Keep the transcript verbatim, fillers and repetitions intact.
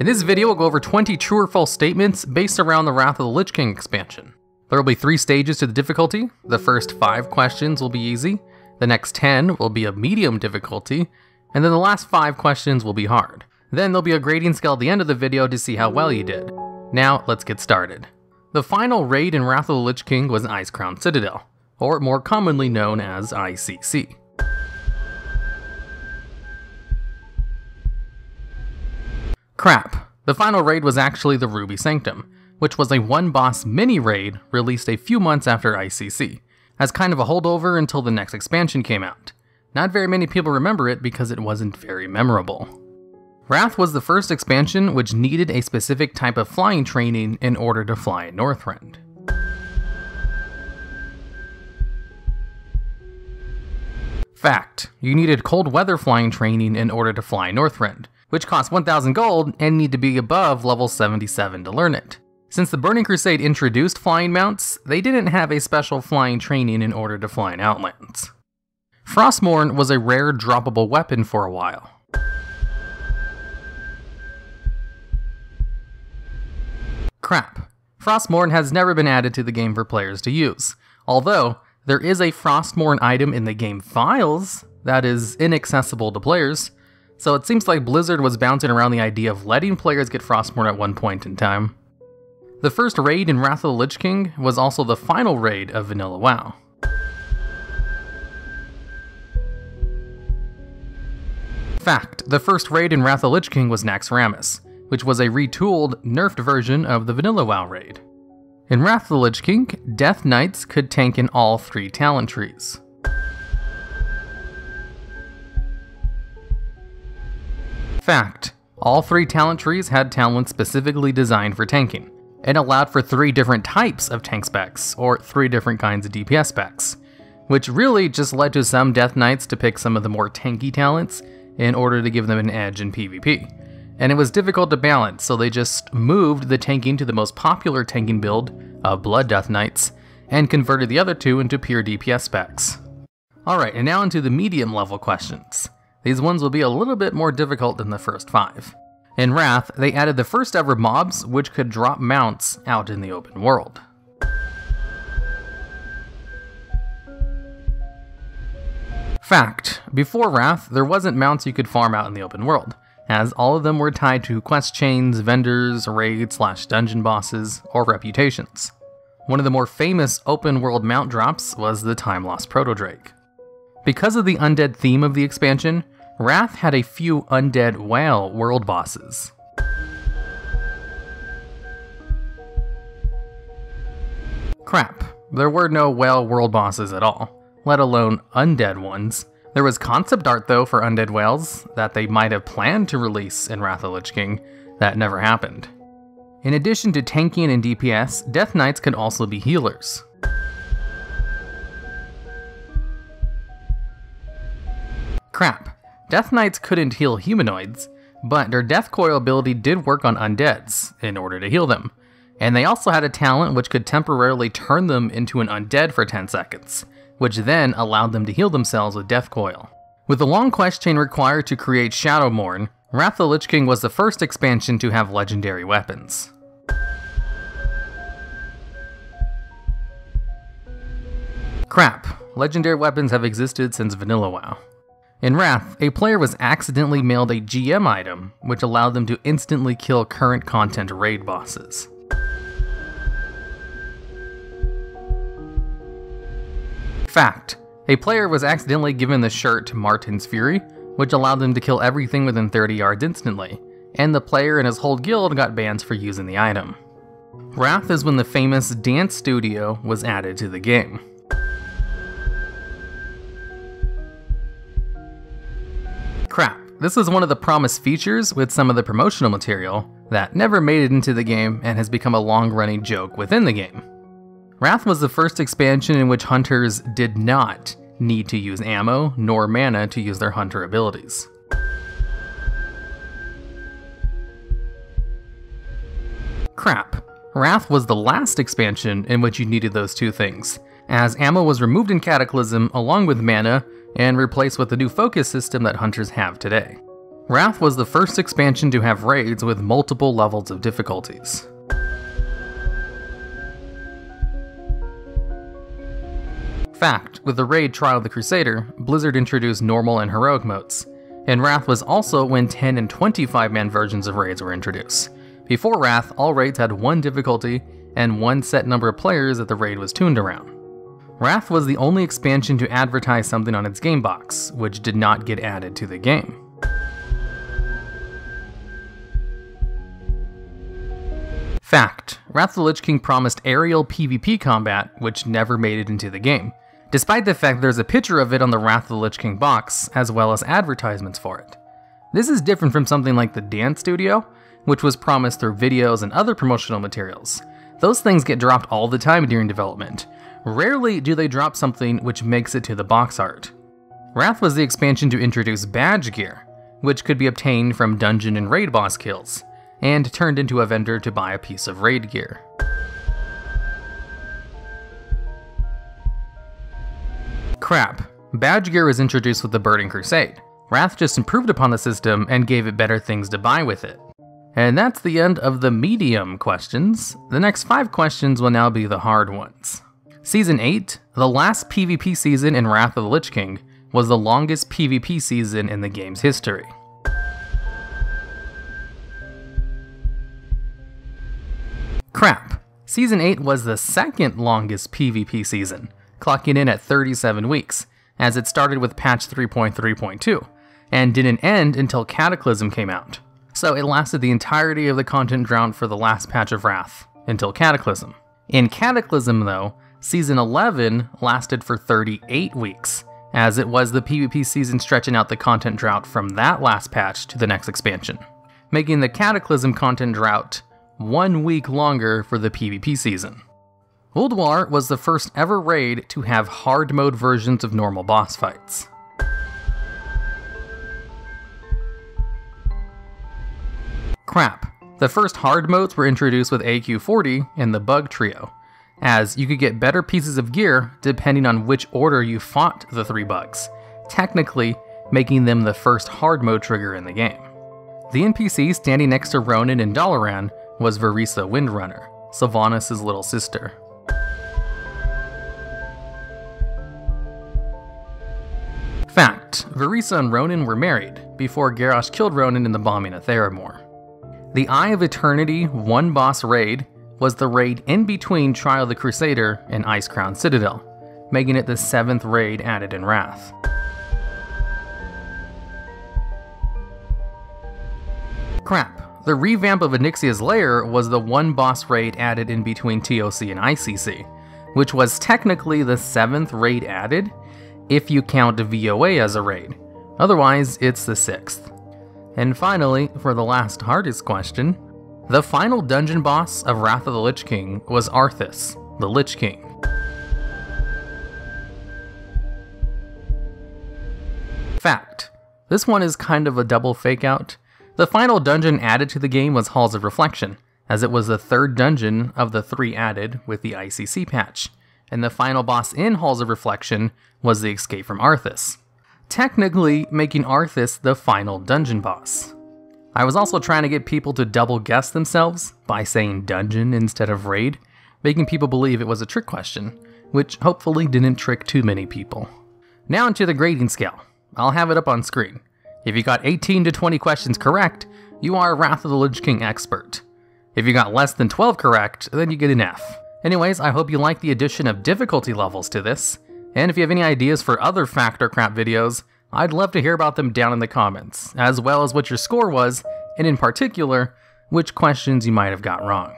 In this video, we'll go over twenty true or false statements based around the Wrath of the Lich King expansion. There will be three stages to the difficulty. The first five questions will be easy, the next ten will be a medium difficulty, and then the last five questions will be hard. Then there'll be a grading scale at the end of the video to see how well you did. Now, let's get started. The final raid in Wrath of the Lich King was Icecrown Citadel, or more commonly known as I C C. Crap. The final raid was actually the Ruby Sanctum, which was a one-boss mini-raid released a few months after I C C, as kind of a holdover until the next expansion came out. Not very many people remember it because it wasn't very memorable. Wrath was the first expansion which needed a specific type of flying training in order to fly in Northrend. Fact, you needed cold weather flying training in order to fly Northrend, which costs one thousand gold and need to be above level seventy-seven to learn it. Since the Burning Crusade introduced flying mounts, they didn't have a special flying training in order to fly in Outlands. Frostmourne was a rare droppable weapon for a while. Crap. Frostmourne has never been added to the game for players to use, although there is a Frostmourne item in the game files that is inaccessible to players, so it seems like Blizzard was bouncing around the idea of letting players get Frostmourne at one point in time. The first raid in Wrath of the Lich King was also the final raid of Vanilla WoW. Fact, the first raid in Wrath of the Lich King was Naxxramas, which was a retooled, nerfed version of the Vanilla WoW raid. In Wrath of the Lich King, Death Knights could tank in all three talent trees. Fact, all three talent trees had talents specifically designed for tanking, and allowed for three different types of tank specs, or three different kinds of D P S specs, which really just led to some Death Knights to pick some of the more tanky talents in order to give them an edge in PvP. And it was difficult to balance, so they just moved the tanking to the most popular tanking build of Blood Death Knights, and converted the other two into pure D P S specs. Alright, and now into the medium level questions. These ones will be a little bit more difficult than the first five. In Wrath, they added the first ever mobs, which could drop mounts out in the open world. Fact, before Wrath, there wasn't mounts you could farm out in the open world, as all of them were tied to quest chains, vendors, raids, slash dungeon bosses, or reputations. One of the more famous open-world mount drops was the Time-loss proto-Drake. Because of the undead theme of the expansion, Wrath had a few undead whale world bosses. Crap, there were no whale world bosses at all, let alone undead ones. There was concept art though for undead whales that they might have planned to release in Wrath of the Lich King that never happened. In addition to tanking and D P S, Death Knights could also be healers. Crap, Death Knights couldn't heal humanoids, but their Death Coil ability did work on undeads in order to heal them, and they also had a talent which could temporarily turn them into an undead for ten seconds. Which then allowed them to heal themselves with Death Coil. With the long quest chain required to create Shadowmourne, Wrath of the Lich King was the first expansion to have legendary weapons. Crap, legendary weapons have existed since Vanilla WoW. In Wrath, a player was accidentally mailed a G M item, which allowed them to instantly kill current content raid bosses. Fact, a player was accidentally given the shirt Martin's Fury, which allowed them to kill everything within thirty yards instantly, and the player and his whole guild got bans for using the item. Wrath is when the famous Dance Studio was added to the game. Crap, this is one of the promised features with some of the promotional material that never made it into the game and has become a long-running joke within the game. Wrath was the first expansion in which hunters did not need to use ammo nor mana to use their hunter abilities. Crap. Wrath was the last expansion in which you needed those two things, as ammo was removed in Cataclysm along with mana and replaced with the new focus system that hunters have today. Wrath was the first expansion to have raids with multiple levels of difficulties. Fact, with the raid Trial of the Crusader, Blizzard introduced normal and heroic modes, and Wrath was also when ten and twenty-five man versions of raids were introduced. Before Wrath, all raids had one difficulty and one set number of players that the raid was tuned around. Wrath was the only expansion to advertise something on its game box, which did not get added to the game. Fact, Wrath of the Lich King promised aerial PvP combat, which never made it into the game, despite the fact there's a picture of it on the Wrath of the Lich King box, as well as advertisements for it. This is different from something like the Dance Studio, which was promised through videos and other promotional materials. Those things get dropped all the time during development. Rarely do they drop something which makes it to the box art. Wrath was the expansion to introduce badge gear, which could be obtained from dungeon and raid boss kills, and turned into a vendor to buy a piece of raid gear. Crap. Badge gear was introduced with the Burning Crusade. Wrath just improved upon the system and gave it better things to buy with it. And that's the end of the medium questions. The next five questions will now be the hard ones. Season eight, the last PvP season in Wrath of the Lich King, was the longest PvP season in the game's history. Crap. Season eight was the second longest PvP season, clocking in at thirty-seven weeks, as it started with patch three point three point two, and didn't end until Cataclysm came out. So it lasted the entirety of the content drought for the last patch of Wrath, until Cataclysm. In Cataclysm though, Season eleven lasted for thirty-eight weeks, as it was the PvP season stretching out the content drought from that last patch to the next expansion, making the Cataclysm content drought one week longer for the PvP season. Ulduar was the first ever raid to have hard mode versions of normal boss fights. Crap. The first hard modes were introduced with A Q forty and the Bug Trio, as you could get better pieces of gear depending on which order you fought the three bugs, technically making them the first hard mode trigger in the game. The N P C standing next to Ronin and Dalaran was Veresa Windrunner, Sylvanas' little sister. Fact, Veresa and Ronin were married before Garrosh killed Ronin in the bombing of Theramore. The Eye of Eternity one boss raid was the raid in between Trial of the Crusader and Icecrown Citadel, making it the seventh raid added in Wrath. Crap. The revamp of Onyxia's Lair was the one boss raid added in between T O C and I C C, which was technically the seventh raid added, if you count V O A as a raid. Otherwise, it's the sixth. And finally, for the last hardest question, the final dungeon boss of Wrath of the Lich King was Arthas, the Lich King. Fact. This one is kind of a double fake out. The final dungeon added to the game was Halls of Reflection, as it was the third dungeon of the three added with the I C C patch, and the final boss in Halls of Reflection was the Escape from Arthas, technically making Arthas the final dungeon boss. I was also trying to get people to double guess themselves by saying dungeon instead of raid, making people believe it was a trick question, which hopefully didn't trick too many people. Now into the grading scale. I'll have it up on screen. If you got eighteen to twenty questions correct, you are a Wrath of the Lich King expert. If you got less than twelve correct, then you get an F. Anyways, I hope you like the addition of difficulty levels to this, and if you have any ideas for other fact or crap videos, I'd love to hear about them down in the comments, as well as what your score was, and in particular, which questions you might have got wrong.